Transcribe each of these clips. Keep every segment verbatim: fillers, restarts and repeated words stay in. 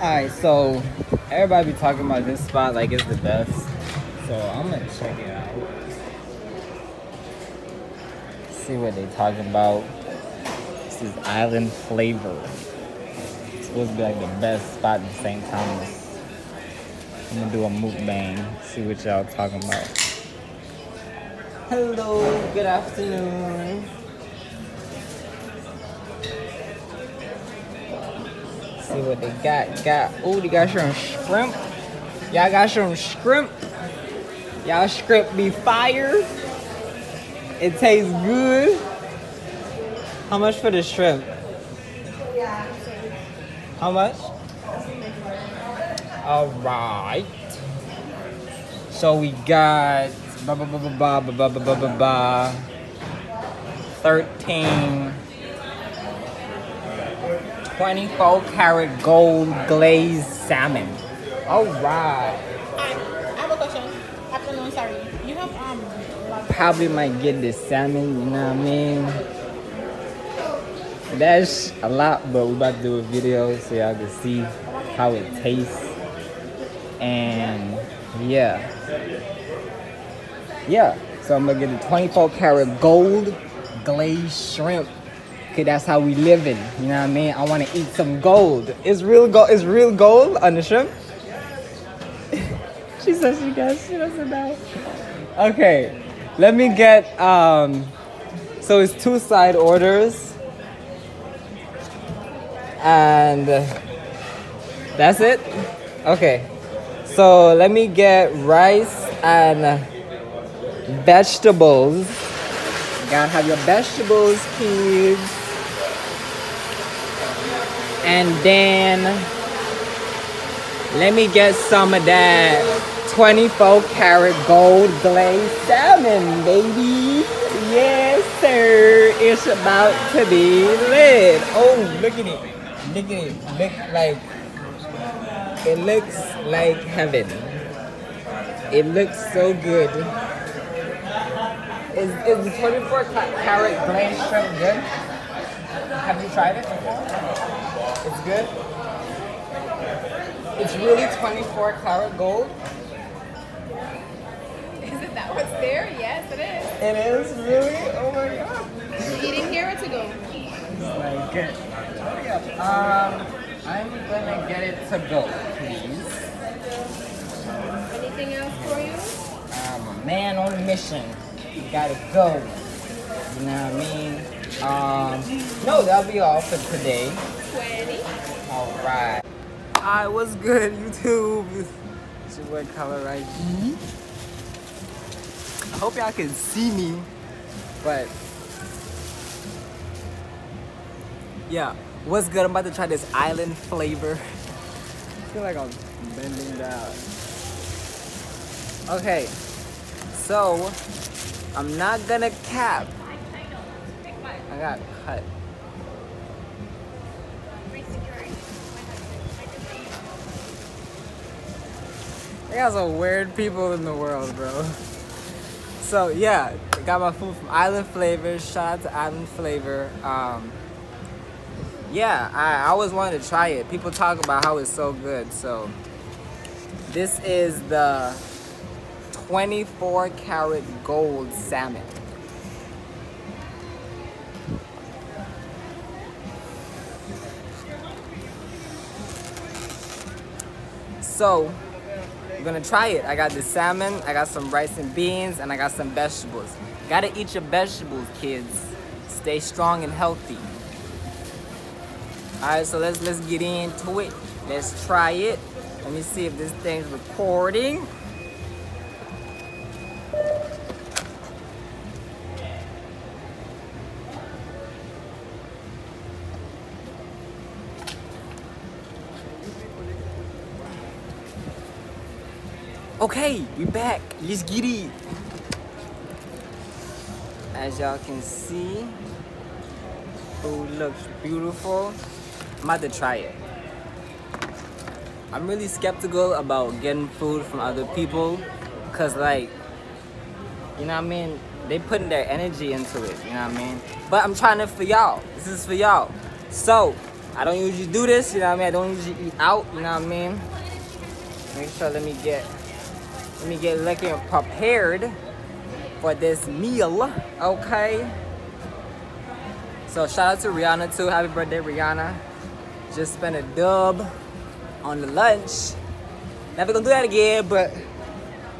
Alright, so everybody be talking about this spot like it's the best. So I'm gonna check it out. See what they talking about. This is Island Flavor. It's supposed to be like the best spot in Saint Thomas. I'm gonna do a mukbang, see what y'all talking about. Hello, good afternoon. See what they got. Got oh, they got some shrimp. Y'all got some shrimp. Y'all shrimp be fire. It tastes good. How much for the shrimp? Yeah. How much? All right. So we got ba ba ba ba ba ba ba ba ba. Thirteen. twenty-four karat gold glazed salmon. All right. Hi, I have a question. Afternoon, sorry. You have um. Lobster. Probably might get the salmon. You know what I mean? That's a lot, but we're about to do a video so y'all can see how it tastes. And yeah, yeah. So I'm gonna get the twenty-four karat gold glazed shrimp. That's how we living, you know what I mean? I want to eat some gold. It's real gold. It's real gold on the shrimp. She says she got she doesn't know. Okay, let me get. Um, so it's two side orders, and that's it. Okay, so let me get rice and vegetables. You gotta have your vegetables, kids. And then let me get some of that twenty-four karat gold glazed salmon, baby. Yes, sir. It's about to be lit. Oh, look at it. Look at it. Look like it looks like heaven. It looks so good. Is, is the twenty-four karat glazed shrimp good? Have you tried it before? It's good? It's really twenty-four karat gold? Is it that what's there? Yes, it is. It is? Really? Oh my god. You didn't hear it to go. Oh my god. Um, I'm gonna get it to go, please. Anything else for you? I'm a man on a mission. You gotta go, you know what I mean? Um, no, that'll be all for today. twenty. All right. All right, what's good, YouTube? It's your boy Callah Raji. I hope y'all can see me, but yeah, what's good? I'm about to try this Island Flavor. I feel like I'm bending down. Okay, so. I'm not gonna cap. I got cut. I got some weird people in the world, bro. So yeah, I got my food from Island Flavor. Shout out to Island Flavor. Um, yeah, I, I always wanted to try it. People talk about how it's so good. So this is the twenty-four karat gold salmon. So, I'm gonna try it. I got the salmon, I got some rice and beans, and I got some vegetables. Gotta eat your vegetables, kids. Stay strong and healthy. All right, so let's, let's get into it. Let's try it. Let me see if this thing's recording. Okay, we back. Let's get it. As y'all can see, food looks beautiful. I'm about to try it. I'm really skeptical about getting food from other people because, like, you know what I mean? They putting their energy into it, you know what I mean? But I'm trying it for y'all. This is for y'all. So, I don't usually do this, you know what I mean? I don't usually eat out, you know what I mean? Make sure let me get let me get looking prepared for this meal, okay? So shout out to Rihanna too. Happy birthday, Rihanna. Just spent a dub on the lunch. Never gonna do that again, but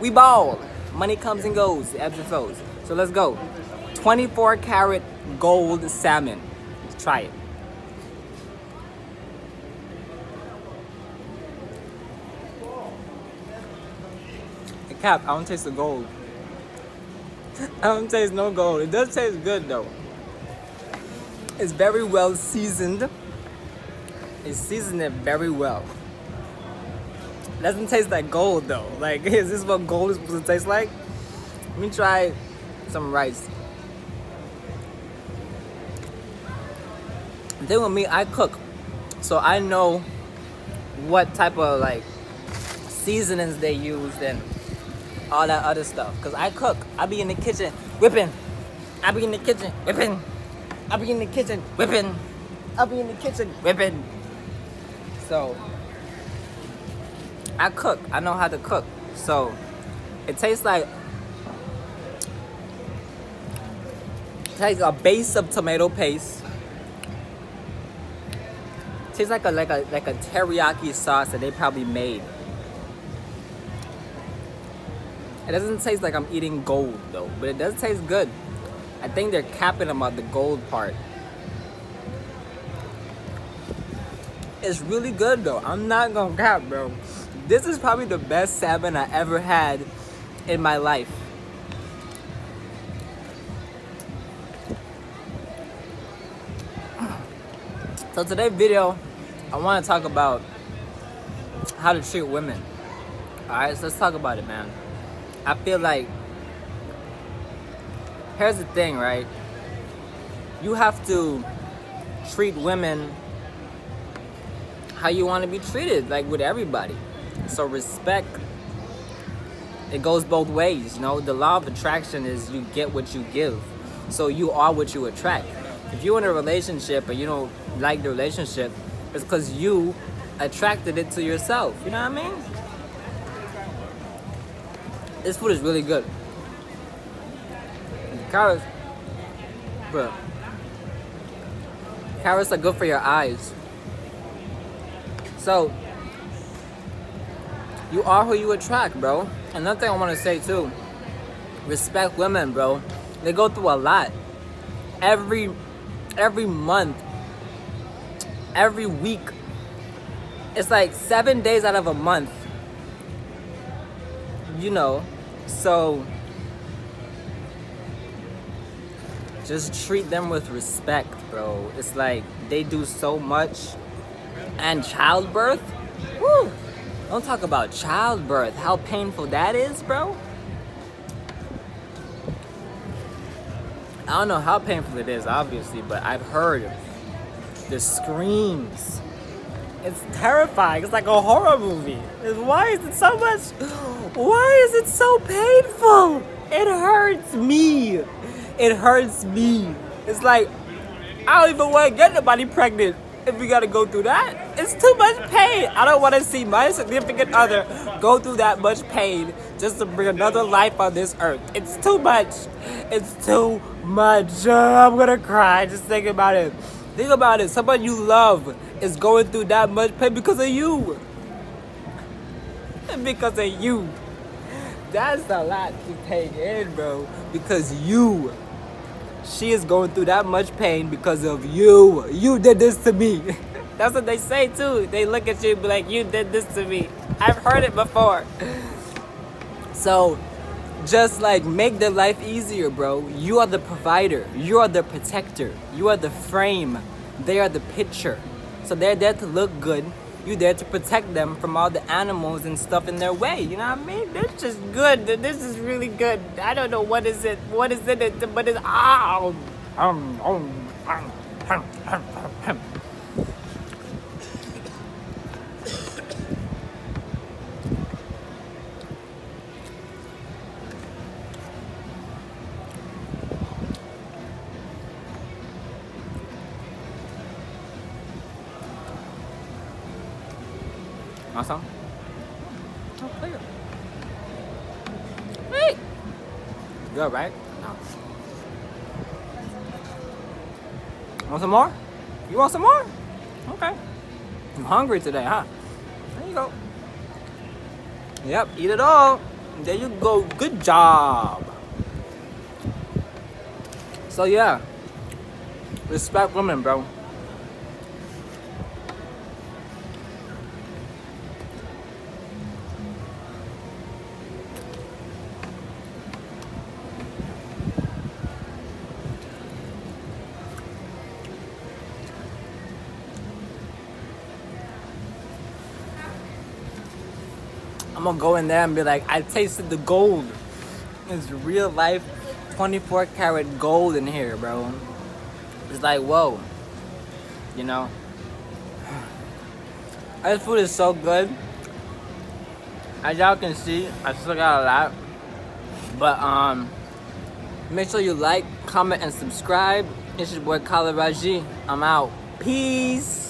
we ball. Money comes and goes, ebbs and flows. So let's go. twenty-four karat gold salmon. Let's try it. The cap, I don't taste the gold. I don't taste no gold. It does taste good though. It's very well seasoned. It's seasoned it very well. It doesn't taste like gold though. Like, is this what gold is supposed to taste like? Let me try some rice. The thing with me, I cook. So I know what type of like seasonings they use and all that other stuff. Cause I cook. I be in the kitchen whipping. I be in the kitchen whipping. I'll be in the kitchen whipping. I'll be in the kitchen whipping. So, I cook. I know how to cook. So, it tastes like, it tastes a base of tomato paste. It tastes like a, like a, like a teriyaki sauce that they probably made. It doesn't taste like I'm eating gold though, but it does taste good. I think they're capping about the gold part. It's really good though. I'm not gonna cap, bro. This is probably the best salmon I ever had in my life. So today's video, I want to talk about how to treat women. All right, so let's talk about it, man. I feel like, here's the thing, right? You have to treat women how you want to be treated, like with everybody. So respect, it goes both ways, you know? The law of attraction is you get what you give. So you are what you attract. If you're in a relationship and you don't like the relationship, it's because you attracted it to yourself. You know what I mean? This food is really good. Carrots, bro. Carrots are good for your eyes. So, you are who you attract, bro. Another thing I want to say too, respect women, bro. They go through a lot. Every, every month, every week. It's like seven days out of a month. You know, so just treat them with respect, bro. It's like they do so much. And childbirth? Woo! Don't talk about childbirth. How painful that is, bro. I don't know how painful it is, obviously, but I've heard the screams. It's terrifying. It's like a horror movie. Why is it so much? Why is it so painful? It hurts me. It hurts me. It's like, I don't even want to get nobody pregnant if we gotta go through that. It's too much pain. I don't want to see my significant other go through that much pain just to bring another life on this earth. It's too much. It's too much. Oh, I'm gonna cry just thinking about it. Think about it. Someone you love is going through that much pain because of you. Because of you. That's a lot to take in, bro. Because you. She is going through that much pain because of you. You did this to me. That's what they say too. They look at you and be like, you did this to me. I've heard it before. So just like make their life easier, bro. You are the provider. You are the protector. You are the frame. They are the picture. So they're there to look good. You're there to protect them from all the animals and stuff in their way. You know what I mean? That's just good. This is really good. I don't know what is it. What is in it? But it's ah. Um, um, um, um, um, um. Awesome. Oh, clear. Hey! Good, right? No. Want some more? You want some more? Okay. I'm hungry today, huh? There you go. Yep, eat it all. There you go. Good job. So yeah, respect women, bro. I'm gonna go in there and be like, I tasted the gold. It's real life twenty-four karat gold in here, bro. It's like, whoa. You know? This food is so good. As y'all can see, I still got a lot. But um make sure you like, comment, and subscribe. It's your boy Callah Raji. I'm out. Peace.